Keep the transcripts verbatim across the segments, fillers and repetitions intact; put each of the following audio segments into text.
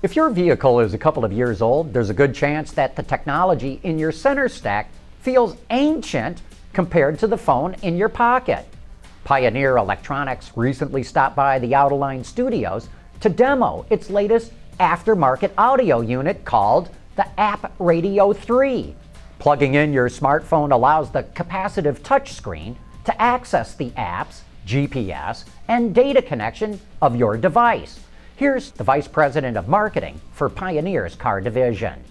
If your vehicle is a couple of years old, there's a good chance that the technology in your center stack feels ancient compared to the phone in your pocket. Pioneer Electronics recently stopped by the Autoline studios to demo its latest aftermarket audio unit called the AppRadio three. Plugging in your smartphone allows the capacitive touchscreen to access the apps, G P S, and data connection of your device. Here's the Vice President of Marketing for Pioneer's car division.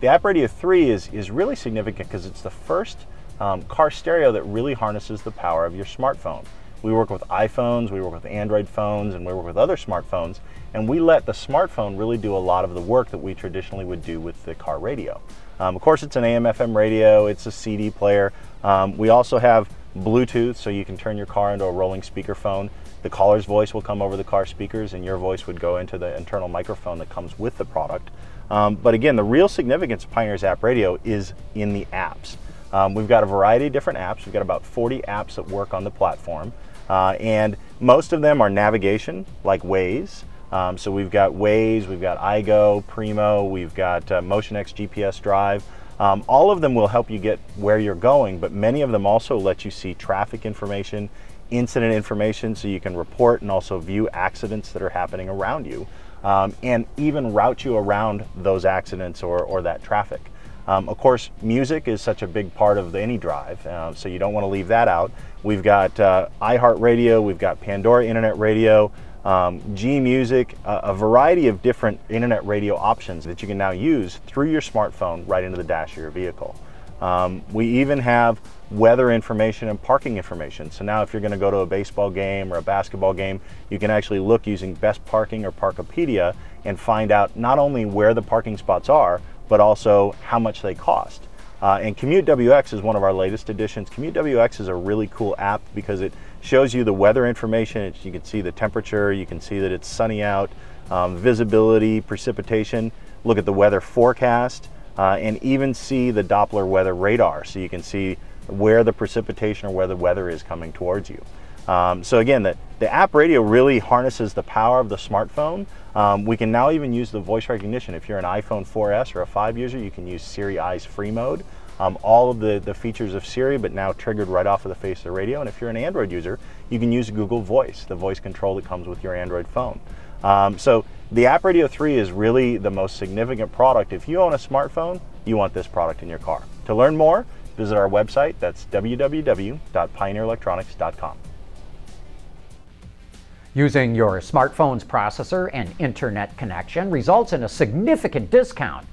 The AppRadio three is, is really significant because it's the first um, car stereo that really harnesses the power of your smartphone. We work with iPhones, we work with Android phones, and we work with other smartphones, and we let the smartphone really do a lot of the work that we traditionally would do with the car radio. Um, of course, it's an A M F M radio, it's a C D player. Um, we also have Bluetooth, so you can turn your car into a rolling speakerphone. The caller's voice will come over the car speakers, and your voice would go into the internal microphone that comes with the product. Um, but again, the real significance of Pioneer's App Radio is in the apps. Um, we've got a variety of different apps. We've got about forty apps that work on the platform, uh, and most of them are navigation, like Waze. Um, so we've got Waze, we've got iGo, Primo, we've got uh, MotionX G P S drive. Um, all of them will help you get where you're going, but many of them also let you see traffic information, incident information, so you can report and also view accidents that are happening around you, um, and even route you around those accidents or, or that traffic. Um, of course, music is such a big part of any drive, uh, so you don't want to leave that out. We've got uh, iHeart Radio, we've got Pandora Internet Radio, Um, G Music, uh, a variety of different internet radio options that you can now use through your smartphone right into the dash of your vehicle. Um, we even have weather information and parking information. So now if you're going to go to a baseball game or a basketball game, you can actually look using Best Parking or Parkopedia and find out not only where the parking spots are, but also how much they cost. Uh, and Commute W X is one of our latest additions. Commute W X is a really cool app because it shows you the weather information. It, you can see the temperature, you can see that it's sunny out, um, visibility, precipitation, look at the weather forecast, uh, and even see the Doppler weather radar, so you can see where the precipitation or where the weather is coming towards you. Um, so again, the, the app radio really harnesses the power of the smartphone. Um, we can now even use the voice recognition. If you're an iPhone four S or a five user, you can use Siri Eyes Free Mode. Um, all of the, the features of Siri, but now triggered right off of the face of the radio. And if you're an Android user, you can use Google Voice, the voice control that comes with your Android phone. Um, so the AppRadio three is really the most significant product. If you own a smartphone, you want this product in your car. To learn more, visit our website. That's w w w dot pioneer electronics dot com. Using your smartphone's processor and internet connection results in a significant discount.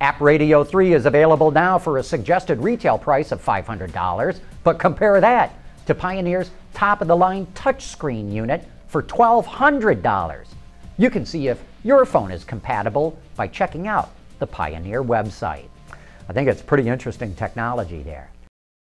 AppRadio three is available now for a suggested retail price of five hundred dollars, but compare that to Pioneer's top-of-the-line touchscreen unit for twelve hundred dollars. You can see if your phone is compatible by checking out the Pioneer website. I think it's pretty interesting technology there.